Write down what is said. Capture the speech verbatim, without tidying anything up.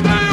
Dejo.